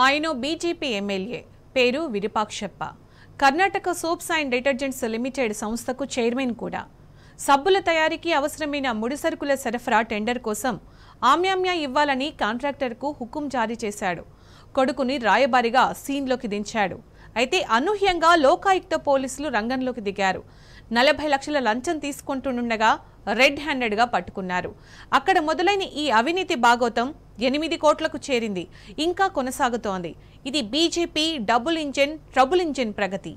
आयनो BJP MLA पेरू Virupakshappa Karnataka soaps and detergents limited संस्थकु chairman कूडा సబ్బుల తయారీకి అవసరమైన ముడి సరుకుల సరఫరా టెండర్ కోసం ఆమ్యామ్య ఇవ్వాలని కాంట్రాక్టర్కు హుకుం జారీ చేశాడు. కొడుకుని రాయబారిగా సీన్లోకి దించాడు. అయితే అనుహ్యంగా లోకాయుక్త పోలీసులు రంగంలోకి దిగారు. 40 లక్షల లంచం తీసుకుంటున్నగా రెడ్ హ్యాండెడ్ గా పట్టుకున్నారు. అక్కడ మొదలైన ఈ అవినీతి భాగోతం 8 కోట్లకు చేరింది. ఇంకా కొనసాగుతోంది. ఇది BJP double engine trouble engine ప్రగతి.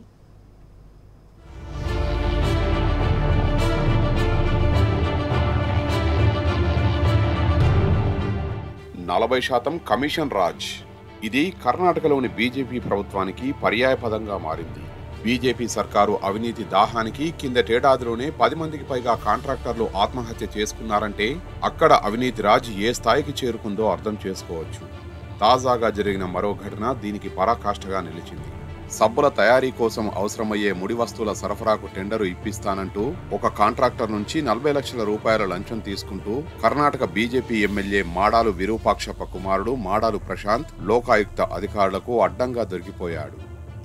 నలభై శాతం కమిషన్ రాజ్ ఇది కర్ణాటకలోని బీజేపీ ప్రభుత్వానికి పర్యాయపదంగా మారింది. బీజేపీ సర్కారు అవినీతి దాహానికి కిందటేడాదిలోనే 10 మందికి పైగా కాంట్రాక్టర్లు ఆత్మహత్య చేసుకున్నారంటే అక్కడ అవినీతి రాజ్ ఏ స్థాయికి చేరుకుందో అర్థం చేసుకోవచ్చు. తాజాగా జరిగిన మరో ఘటన దీనికి పరాకాష్ఠగా నిలిచింది. సబ్బుల తయారీ కోసం అవసరమయ్యే ముడి వస్తువుల సరఫరాకు టెండరు ఇప్పిస్తానంటూ ఒక కాంట్రాక్టర్ నుంచి 40 లక్షల రూపాయల లంచం తీసుకుంటూ కర్ణాటక బీజేపీ ఎమ్మెల్యే మాడాలు విరూపాక్షప్ప కుమారుడు మాడాలు ప్రశాంత్ లోకాయుక్త అధికారులకు అడ్డంగా దొరికిపోయాడు.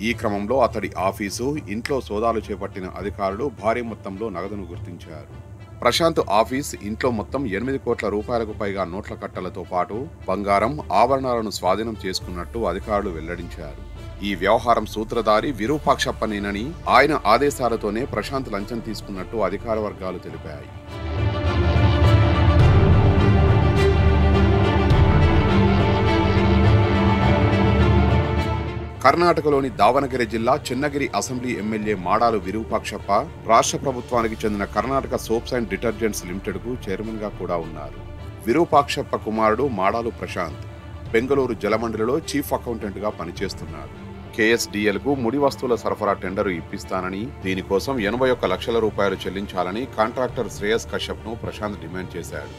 ఈ క్రమంలో అతడి ఆఫీసు, ఇంట్లో సోదాలు చేపట్టిన అధికారులు భారీ మొత్తంలో నగదును గుర్తించారు. ప్రశాంత్ ఆఫీస్, ఇంట్లో మొత్తం 8 కోట్ల రూపాయలకు పైగా నోట్ల కట్టలతో పాటు బంగారం ఆభరణాలను స్వాధీనం చేసుకున్నట్టు అధికారులు వెల్లడించారు. ఈ వ్యవహారం సూత్రధారి విరూపాక్షప్పనేనని, ఆయన ఆదేశాలతోనే ప్రశాంత్ లంచం తీసుకున్నట్టు అధికార వర్గాలు తెలిపాయి. కర్ణాటకలోని దావణగిరి జిల్లా చిన్నగిరి అసెంబ్లీ ఎమ్మెల్యే మాడాలు విరూపాక్షప్ప రాష్ట్ర ప్రభుత్వానికి చెందిన కర్ణాటక సోప్స్ అండ్ డిటర్జెంట్స్ లిమిటెడ్కు చైర్మన్గా కూడా ఉన్నారు. విరూపాక్షప్ప కుమారుడు మాడాలు ప్రశాంత్ బెంగళూరు జలమండలిలో చీఫ్ అకౌంటెంట్గా పనిచేస్తున్నారు. కేఎస్డీఎల్కు ముడి వస్తువుల సరఫరా టెండరు ఇప్పిస్తానని, దీనికోసం 81 లక్షల రూపాయలు చెల్లించాలని కాంట్రాక్టర్ శ్రేయస్ కశ్యప్ను ప్రశాంత్ డిమాండ్ చేశాడు.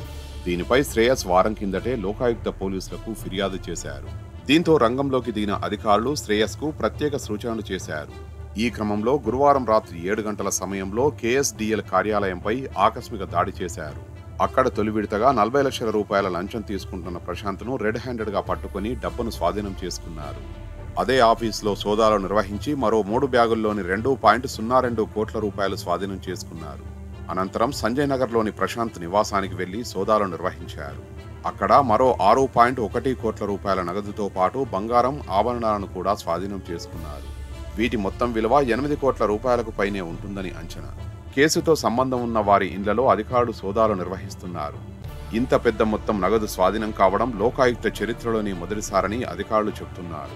దీనిపై శ్రేయస్ వారం కిందటే లోకాయుక్త పోలీసులకు ఫిర్యాదు చేశారు. దీంతో రంగంలోకి దిగిన అధికారులు శ్రేయస్కు ప్రత్యేక సూచనలు చేశారు. ఈ క్రమంలో గురువారం రాత్రి 7 గంటల సమయంలో కేఎస్డీఎల్ కార్యాలయంపై ఆకస్మిక దాడి చేశారు. అక్కడ తొలి విడతగా 40 లక్షల రూపాయల లంచం తీసుకుంటున్న ప్రశాంత్ను రెడ్ హ్యాండెడ్గా పట్టుకుని డబ్బును స్వాధీనం చేసుకున్నారు. అదే ఆఫీసులో సోదాలు నిర్వహించి మరో 3 బ్యాగుల్లోని 2.02 కోట్ల రూపాయలు స్వాధీనం చేసుకున్నారు. అనంతరం సంజయ్ నగర్లోని ప్రశాంత్ నివాసానికి వెళ్లి సోదాలు నిర్వహించారు. అక్కడ మరో 6.1 కోట్ల రూపాయల నగదుతో పాటు బంగారం ఆభరణాలను కూడా స్వాధీనం చేసుకున్నారు. వీటి మొత్తం విలువ 8 కోట్ల రూపాయలకు పైనే ఉంటుందని అంచనా. కేసుతో సంబంధం ఉన్న వారి ఇళ్లలో అధికారులు సోదాలు నిర్వహిస్తున్నారు. ఇంత పెద్ద మొత్తం నగదు స్వాధీనం కావడం లోకాయుక్త చరిత్రలోని మొదటిసారని అధికారులు చెబుతున్నారు.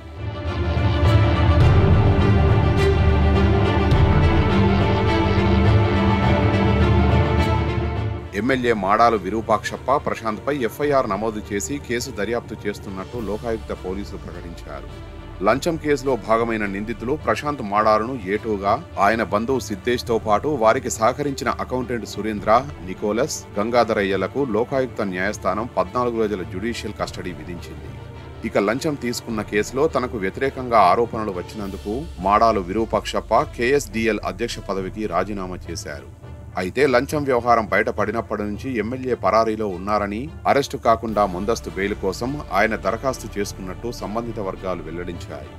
ఎమ్మెల్యే మాడాలు విరూపాక్షప్ప ప్రశాంత్పై ఎఫ్ఐఆర్ నమోదు చేసి కేసు దర్యాప్తు చేస్తున్నట్టు లోకాయుక్త పోలీసులు ప్రకటించారు. లంచం కేసులో భాగమైన నిందితులు ప్రశాంత్ మాడాలను ఏటూగా, ఆయన బంధువు సిద్ధేష్తో పాటు వారికి సహకరించిన అకౌంటెంట్ సురేంద్ర, నికోలస్, గంగాధరయ్యలకు లోకాయుక్త న్యాయస్థానం 14 రోజుల జ్యుడిషియల్ కస్టడీ విధించింది. ఇక లంచం తీసుకున్న కేసులో తనకు వ్యతిరేకంగా ఆరోపణలు వచ్చినందుకు మాడాలు విరూపాక్షప్ప కేఎస్డీఎల్ అధ్యక్ష పదవికి రాజీనామా చేశారు. అయితే లంచం వ్యవహారం బయటపడినప్పటి నుంచి ఎమ్మెల్యే పరారీలో ఉన్నారని, అరెస్టు కాకుండా ముందస్తు బెయిల్ కోసం ఆయన దరఖాస్తు చేసుకున్నట్టు సంబంధిత వర్గాలు వెల్లడించాయి.